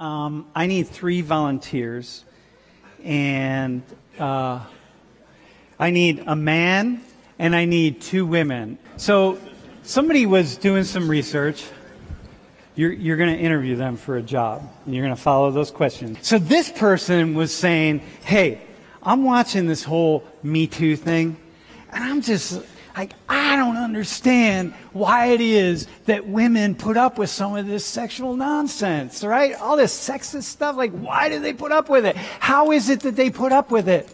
I need 3 volunteers, and I need a man and I need 2 women. So somebody was doing some research. You're going to interview them for a job, and you're going to follow those questions. So this person was saying, hey, I'm watching this whole Me Too thing, and I'm just like, I don't understand why it is that women put up with some of this sexual nonsense, right? All this sexist stuff, like, why do they put up with it? How is it that they put up with it,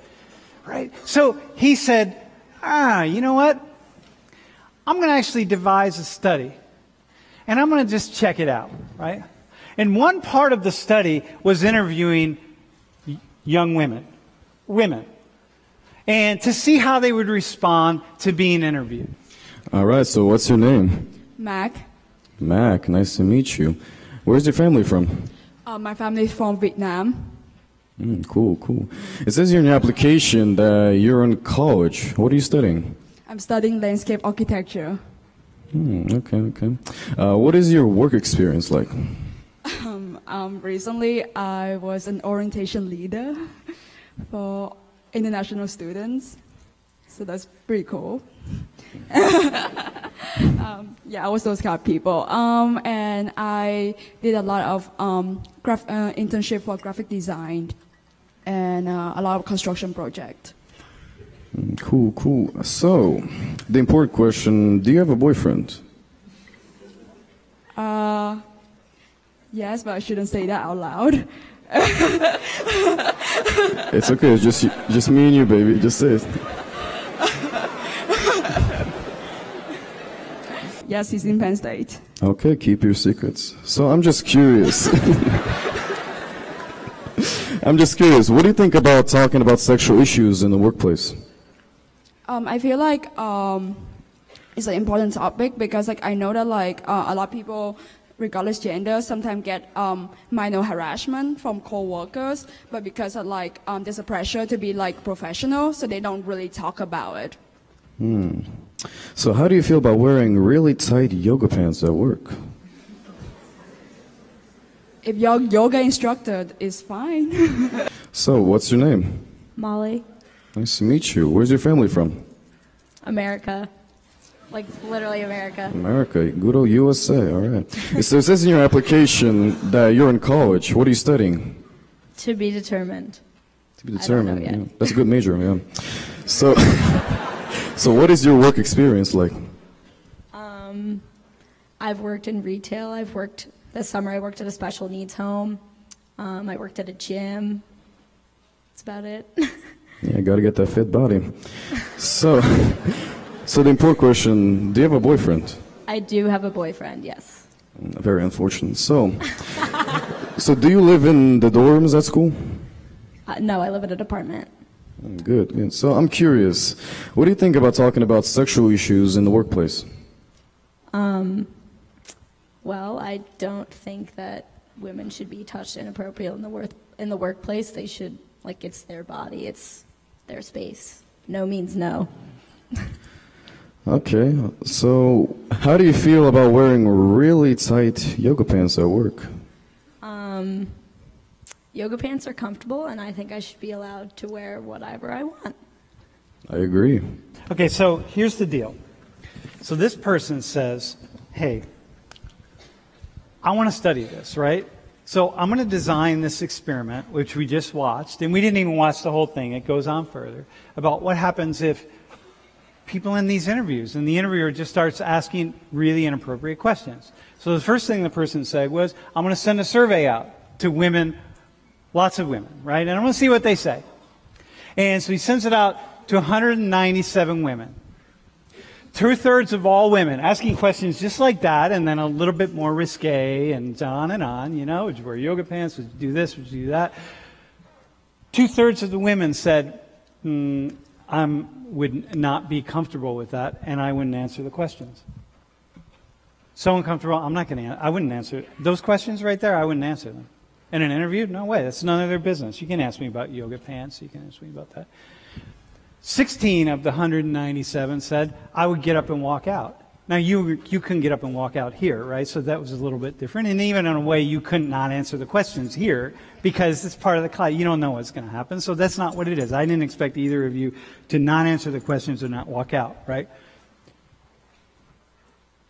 right? So he said, you know what? I'm going to actually devise a study, and I'm going to just check it out, right? And one part of the study was interviewing young women, and to see how they would respond to being interviewed. All right, so what's your name? Mac. Mac, nice to meet you. Where's your family from? My family's from Vietnam. Cool, cool. It says here in your application that you're in college. What are you studying? I'm studying landscape architecture. Okay, okay. What is your work experience like? Recently, I was an orientation leader for international students, so that's pretty cool. Yeah, I was those kind of people, and I did a lot of internship for graphic design, and a lot of construction project. Cool, cool. So, the important question: do you have a boyfriend? Yes, but I shouldn't say that out loud. It's okay, it's just me and you, baby. Just say it. Yes, he's in Penn State. Okay, keep your secrets. So I'm just curious. I'm just curious, what do you think about talking about sexual issues in the workplace? I feel like it's an important topic because, like, I know that, like, a lot of people, regardless gender, sometimes get minor harassment from co-workers, but because of, like, there's a pressure to be, like, professional, so they don't really talk about it. So how do you feel about wearing really tight yoga pants at work? If your yoga instructor is fine. So what's your name? Molly. Nice to meet you. Where's your family from? America. Like, literally America. America, good old USA, all right. So it says in your application that you're in college. What are you studying? To be determined. To be determined, I don't know yet. Yeah. That's a good major, yeah. So what is your work experience like? I've worked in retail. This summer I worked at a special needs home. I worked at a gym. That's about it. Yeah, gotta get that fit body. So the important question, do you have a boyfriend? I do have a boyfriend, yes. Very unfortunate. So do you live in the dorms at school? No, I live in an apartment. Good, good. So I'm curious, what do you think about talking about sexual issues in the workplace? Well, I don't think that women should be touched inappropriately in the workplace. They should, like, it's their body, it's their space. No means no. Okay, so how do you feel about wearing really tight yoga pants at work? Yoga pants are comfortable, and I think I should be allowed to wear whatever I want. I agree. Okay, so here's the deal. So this person says, hey, I want to study this, right? So I'm going to design this experiment, which we just watched, and we didn't even watch the whole thing. It goes on further about what happens if people in these interviews, and the interviewer just starts asking really inappropriate questions. So the first thing the person said was, I'm going to send a survey out to women, lots of women, right? And I'm going to see what they say. And so he sends it out to 197 women. 2/3 of all women asking questions just like that, and then a little bit more risque and on, you know, would you wear yoga pants, would you do this, would you do that? 2/3 of the women said, I would not be comfortable with that, and I wouldn't answer the questions. So uncomfortable, I wouldn't answer it. Those questions right there, I wouldn't answer them. In an interview, no way, that's none of their business. You can ask me about yoga pants, you can ask me about that. 16 of the 197 said, I would get up and walk out. Now, you couldn't get up and walk out here, right? So that was a little bit different. And even in a way, you couldn't not answer the questions here because it's part of the class. You don't know what's going to happen. So that's not what it is. I didn't expect either of you to not answer the questions or not walk out, right?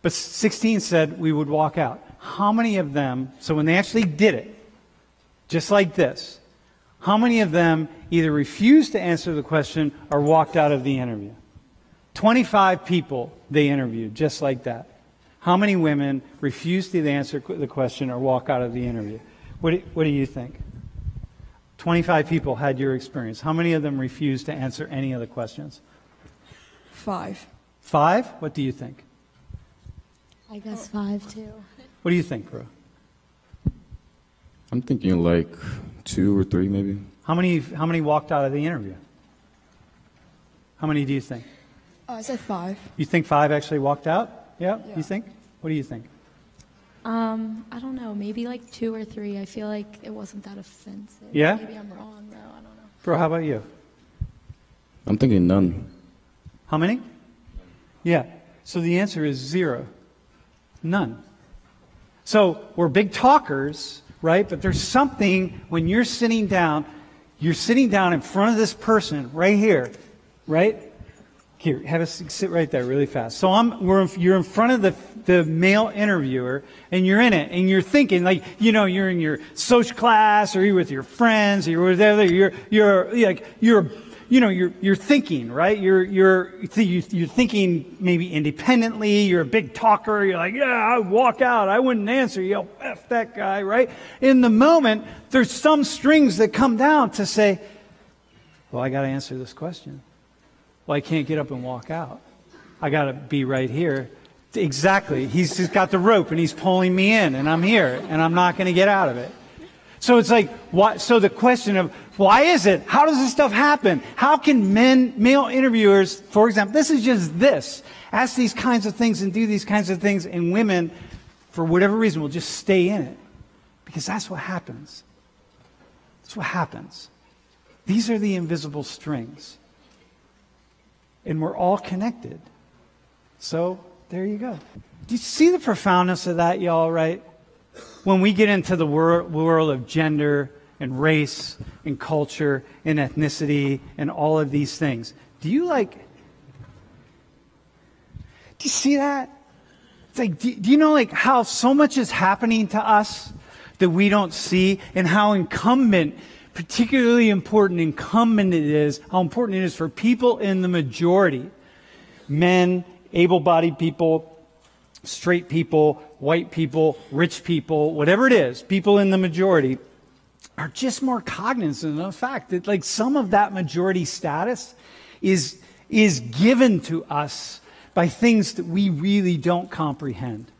But 16 said we would walk out. How many of them, so when they actually did it, just like this, how many of them either refused to answer the question or walked out of the interview? 25 people they interviewed, just like that. How many women refused to answer the question or walk out of the interview? What do you think? 25 people had your experience. How many of them refused to answer any of the questions? 5. 5? What do you think? I guess 5, too. What do you think, Pro? I'm thinking like 2 or 3, maybe. How many walked out of the interview? How many do you think? I said 5. You think 5 actually walked out? Yeah? You think? What do you think? I don't know. Maybe like 2 or 3. I feel like it wasn't that offensive. Yeah? Maybe I'm wrong, though. I don't know. Bro, how about you? I'm thinking none. How many? Yeah. So the answer is 0. None. So we're big talkers, right? But there's something when you're sitting down in front of this person right here, right? Here, have us sit right there really fast. So you're in front of the male interviewer, and you're in it, and you're thinking, like, you know, you're in your social class, or you're with your friends, or you're whatever, you're thinking, right? You're thinking maybe independently. You're a big talker. You're like, yeah, I walk out. I wouldn't answer. You know, F that guy, right? In the moment, there's some strings that come down to say, well, I got to answer this question. Well, I can't get up and walk out. I got to be right here. Exactly. He's got the rope and he's pulling me in, and I'm here, and I'm not going to get out of it. So it's like, why, so the question of why is it? How does this stuff happen? How can male interviewers, for example, ask these kinds of things and do these kinds of things, and women, for whatever reason, will just stay in it? Because that's what happens. That's what happens. These are the invisible strings. And we're all connected. So there you go. Do you see the profoundness of that, y'all, right? When we get into the world of gender and race and culture and ethnicity and all of these things, do you see that? It's like, do you know, like, how so much is happening to us that we don't see, and how particularly important it is, how important it is for people in the majority, men, able-bodied people, straight people, white people, rich people, whatever it is, people in the majority are just more cognizant of the fact that, like, some of that majority status is given to us by things that we really don't comprehend.